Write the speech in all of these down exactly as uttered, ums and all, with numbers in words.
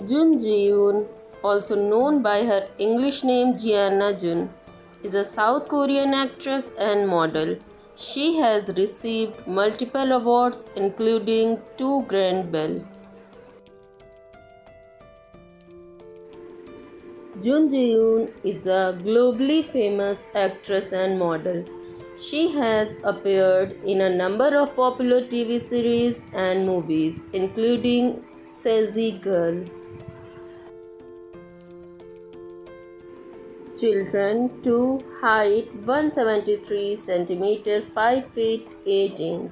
Jun Ji-hyun, also known by her English name Gianna Jun, is a South Korean actress and model. She has received multiple awards including two Grand Bell. Jun Ji-hyun is a globally famous actress and model. She has appeared in a number of popular T V series and movies including Sassy Girl. Children to height one hundred seventy-three centimeters, five feet eight inch.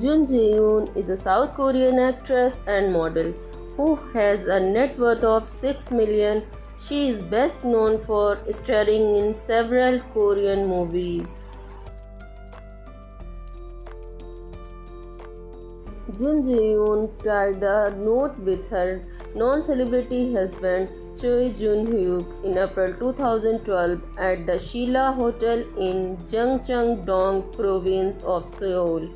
Jun Ji-hyun is a South Korean actress and model who has a net worth of six million dollars. She is best known for starring in several Korean movies. Jun Ji-hyun tied a knot with her non-celebrity husband Choi Jun-hyuk in April two thousand twelve at the Shilla Hotel in Jung Chang Dong province of Seoul.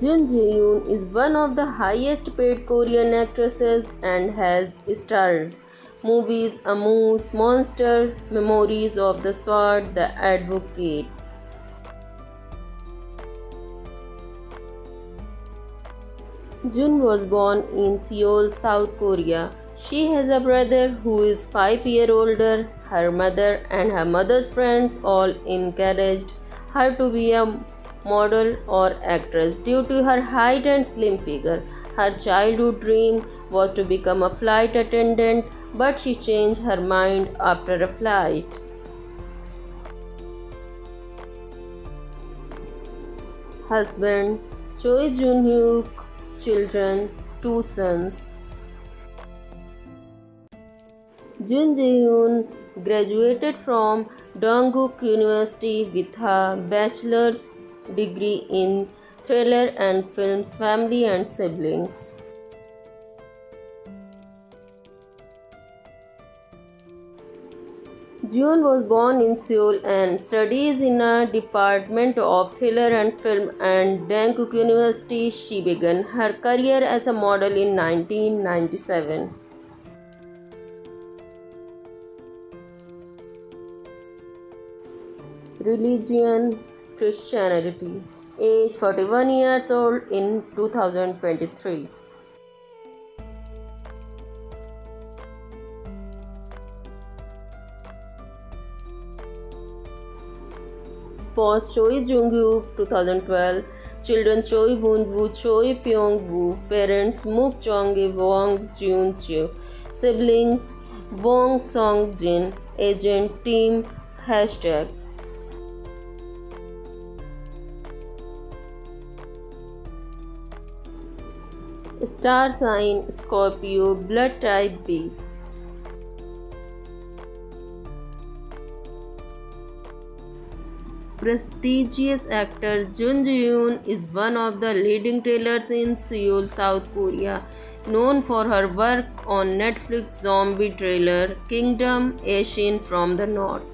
Jun Ji-hyun is one of the highest paid Korean actresses and has starred movies Amuse, Monster, Memories of the Sword, The Advocate. Jun was born in Seoul, South Korea. She has a brother who is five years older. Her mother and her mother's friends all encouraged her to be a model or actress due to her height and slim figure. Her childhood dream was to become a flight attendant, but she changed her mind after a flight. Husband Choi Jun-hyuk. Children, two sons. Jun Ji-hyun graduated from Dongguk University with her bachelor's degree in thriller and films, family and siblings. Jun was born in Seoul and studies in a department of thriller and film at Dankook University. She began her career as a model in nineteen ninety-seven. Religion, Christianity. Age forty-one years old in two thousand twenty-three. Spouse Choi Jung-hyuk, twenty twelve. Children Choi Woon-woo, Choi Pyong-woo. Parents Mook Chong-gi, Wong Jun-chew. Sibling Wong Song-jin. Agent Team Hashtag. Star sign Scorpio, blood type B. Prestigious actor Jun Ji-hyun is one of the leading trailers in Seoul, South Korea, known for her work on Netflix zombie trailer Kingdom, Ashin from the North.